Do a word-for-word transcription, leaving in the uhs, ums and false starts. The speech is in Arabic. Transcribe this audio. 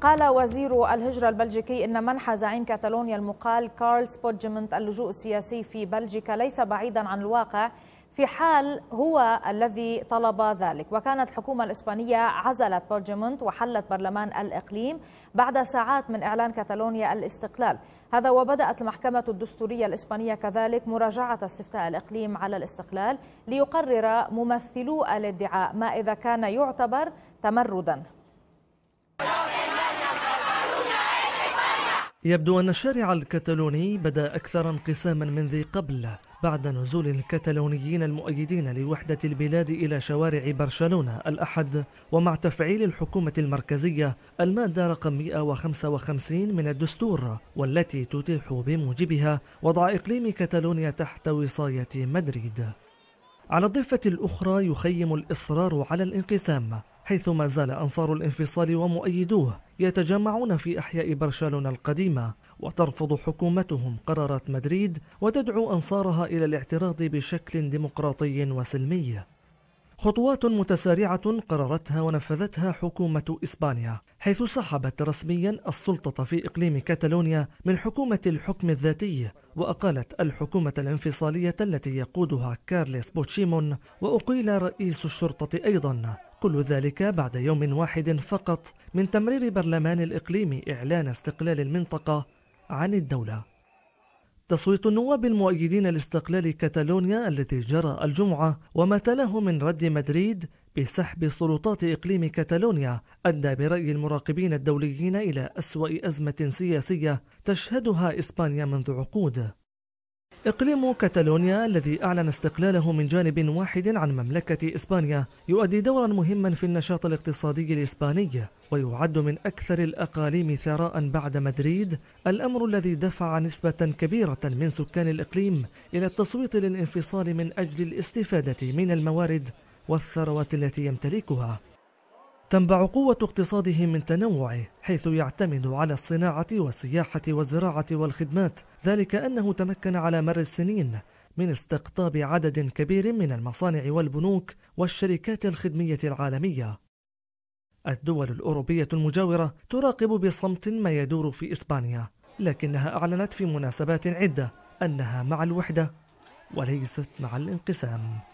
قال وزير الهجرة البلجيكي إن منح زعيم كاتالونيا المقال كارلس بوتشيمون اللجوء السياسي في بلجيكا ليس بعيدا عن الواقع في حال هو الذي طلب ذلك. وكانت الحكومة الإسبانية عزلت بوتشيمون وحلت برلمان الإقليم بعد ساعات من إعلان كاتالونيا الاستقلال. هذا وبدأت المحكمة الدستورية الإسبانية كذلك مراجعة استفتاء الإقليم على الاستقلال ليقرر ممثلو الادعاء ما إذا كان يعتبر تمرداً. يبدو أن الشارع الكتالوني بدأ أكثر انقساما من ذي قبل بعد نزول الكتالونيين المؤيدين لوحدة البلاد إلى شوارع برشلونة الأحد، ومع تفعيل الحكومة المركزية المادة رقم مئة وخمسة وخمسين من الدستور، والتي تتيح بموجبها وضع إقليم كتالونيا تحت وصاية مدريد. على الضفة الأخرى يخيم الإصرار على الانقسام، حيث ما زال أنصار الانفصال ومؤيدوه يتجمعون في أحياء برشلونة القديمة، وترفض حكومتهم قرارات مدريد وتدعو أنصارها إلى الاعتراض بشكل ديمقراطي وسلمي. خطوات متسارعة قررتها ونفذتها حكومة إسبانيا، حيث سحبت رسميا السلطة في إقليم كاتالونيا من حكومة الحكم الذاتي، وأقالت الحكومة الانفصالية التي يقودها كارلس بوتشيمون، وأقيل رئيس الشرطة أيضا. كل ذلك بعد يوم واحد فقط من تمرير برلمان الإقليم إعلان استقلال المنطقة عن الدولة. تصويت النواب المؤيدين لاستقلال كاتالونيا الذي جرى الجمعة وما تلاه من رد مدريد بسحب سلطات إقليم كاتالونيا أدى برأي المراقبين الدوليين إلى أسوأ أزمة سياسية تشهدها إسبانيا منذ عقود. إقليم كاتالونيا الذي أعلن استقلاله من جانب واحد عن مملكة إسبانيا يؤدي دورا مهما في النشاط الاقتصادي الإسباني، ويعد من أكثر الأقاليم ثراء بعد مدريد، الأمر الذي دفع نسبة كبيرة من سكان الإقليم إلى التصويت للانفصال من أجل الاستفادة من الموارد والثروات التي يمتلكها. تنبع قوة اقتصاده من تنوعه، حيث يعتمد على الصناعة والسياحة والزراعة والخدمات، ذلك أنه تمكن على مر السنين من استقطاب عدد كبير من المصانع والبنوك والشركات الخدمية العالمية. الدول الأوروبية المجاورة تراقب بصمت ما يدور في إسبانيا، لكنها أعلنت في مناسبات عدة أنها مع الوحدة وليست مع الانقسام.